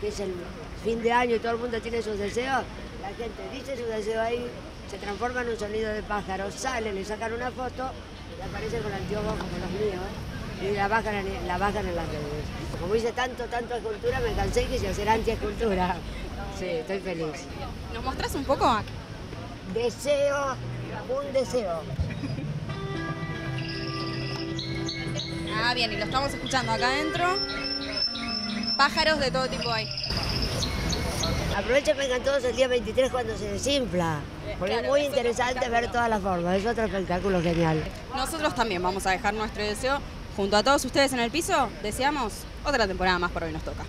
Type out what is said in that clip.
que es el fin de año y todo el mundo tiene sus deseos, la gente dice sus deseos ahí, se transforma en un sonido de pájaros, salen, le sacan una foto y aparecen con anteojos como los míos, ¿eh? Y la bajan en las redes. Como hice tanta escultura, me cansé y quise hacer anti-escultura. Sí, estoy feliz. ¿Nos mostrás un poco? Deseo, un deseo. Ah, bien, y lo estamos escuchando acá adentro. Pájaros de todo tipo hay. Aprovechen, vengan todos el día 23 cuando se desinfla, porque claro, es muy interesante ver todas las formas, es otro espectáculo genial. Nosotros también vamos a dejar nuestro deseo junto a todos ustedes en el piso. Deseamos otra temporada más por Hoy Nos Toca.